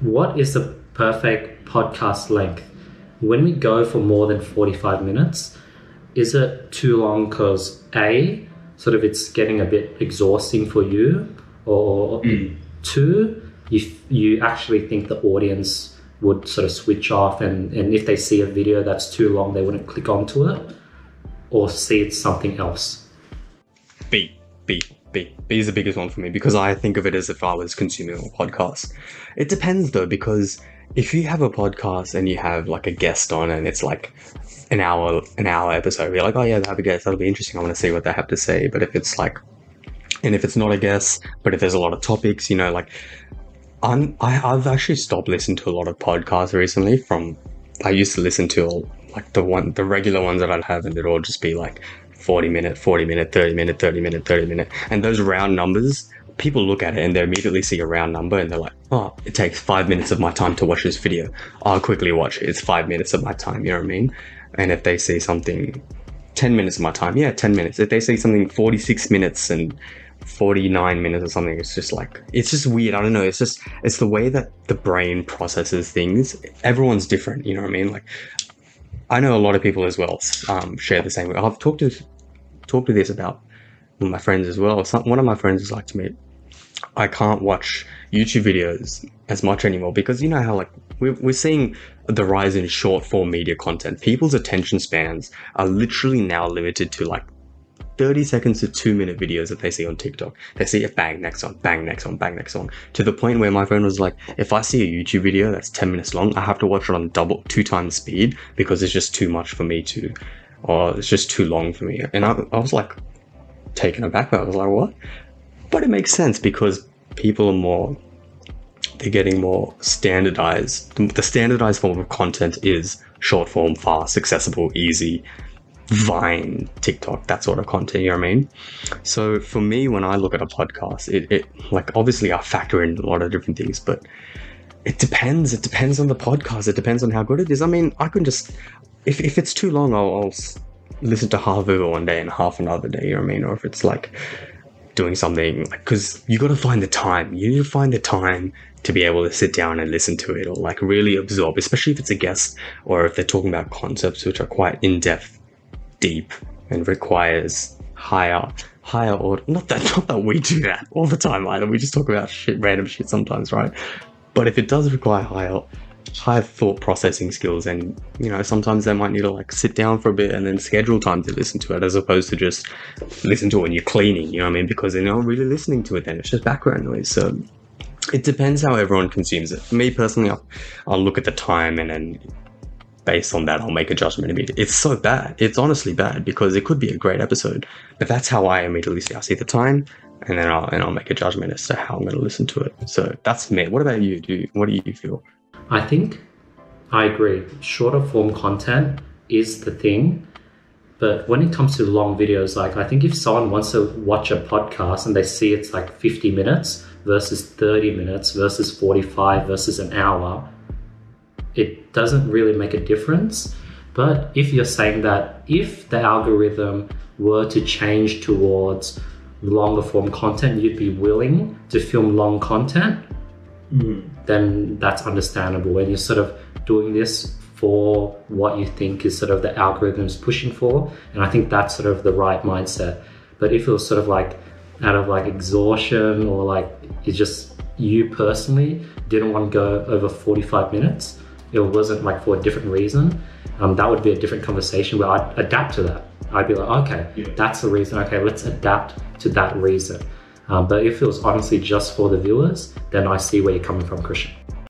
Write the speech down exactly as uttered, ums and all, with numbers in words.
What is the perfect podcast length? When we go for more than forty-five minutes, is it too long because A, sort of it's getting a bit exhausting for you, or mm. two, you, you actually think the audience would sort of switch off, and, and if they see a video that's too long, they wouldn't click onto it, or see it's something else? B, B. B. B is the biggest one for me, because I think of it as if I was consuming a podcast. It depends though, because if you have a podcast and you have like a guest on and it's like an hour, an hour episode, you're like, oh yeah, they have a guest, that'll be interesting, I want to see what they have to say. But if it's like, and if it's not a guest, but if there's a lot of topics, you know, like I'm, I, I've actually stopped listening to a lot of podcasts recently. From, I used to listen to all, like the one, the regular ones that I'd have, and they'd all just be like forty minute, forty minute, thirty minute, thirty minute, thirty minute. And those round numbers, people look at it and they immediately see a round number and they're like, oh, it takes five minutes of my time to watch this video. I'll quickly watch it. It's five minutes of my time. You know what I mean? And if they see something, ten minutes of my time. Yeah, ten minutes. If they see something forty-six minutes and forty-nine minutes or something, it's just like, it's just weird. I don't know. It's just, it's the way that the brain processes things. Everyone's different. You know what I mean? Like, I know a lot of people as well um, share the same way. I've talked to talked to this about with my friends as well. Some, one of my friends is like to me, I can't watch YouTube videos as much anymore, because you know how like we're, we're seeing the rise in short form media content. People's attention spans are literally now limited to like thirty seconds to two minute videos that they see on TikTok. They see a bang, next song, bang, next song, bang, next song, to the point where my friend was like, if I see a YouTube video that's ten minutes long, I have to watch it on double, two times speed, because it's just too much for me to, or it's just too long for me. And I, I was like taken aback by it. I was like, what? But it makes sense, because people are more, they're getting more standardized. The standardized form of content is short form, fast, accessible, easy, Vine, TikTok, that sort of content, you know what I mean? So for me, when I look at a podcast, it, it like obviously I factor in a lot of different things, but it depends. It depends on the podcast. It depends on how good it is. I mean, I can just, if, if it's too long, I'll, I'll listen to half of it one day and half another day, you know what I mean? Or if it's like doing something, like, because you got to find the time. You need to find the time to be able to sit down and listen to it, or like really absorb, especially if it's a guest or if they're talking about concepts which are quite in-depth, deep, and requires higher, higher order. Not that, not that we do that all the time either. We just talk about shit, random shit sometimes, right? But if it does require higher, higher thought processing skills, and you know, sometimes they might need to like sit down for a bit and then schedule time to listen to it, as opposed to just listen to it when you're cleaning. You know what I mean? Because they're not really listening to it then. It's just background noise. So it depends how everyone consumes it. For me personally, I'll, I'll look at the time, and then based on that, I'll make a judgment immediately. It's so bad. It's honestly bad, because it could be a great episode, but that's how I immediately see. I see the time, and then I'll, and I'll make a judgment as to how I'm going to listen to it. So that's me. What about you? Do you, what do you feel? I think I agree. Shorter form content is the thing, but when it comes to long videos, like I think if someone wants to watch a podcast and they see it's like fifty minutes versus thirty minutes versus forty-five versus an hour, it doesn't really make a difference. But if you're saying that if the algorithm were to change towards longer form content, you'd be willing to film long content, mm. then that's understandable. And you're sort of doing this for what you think is sort of the algorithm's pushing for. And I think that's sort of the right mindset. But if it was sort of like out of like exhaustion, or like it just you personally didn't want to go over forty-five minutes, it wasn't like for a different reason, um, that would be a different conversation where I'd adapt to that. I'd be like, okay, yeah. that's the reason. Okay, let's adapt to that reason. Um, but if it was honestly just for the viewers, then I see where you're coming from, Krishn.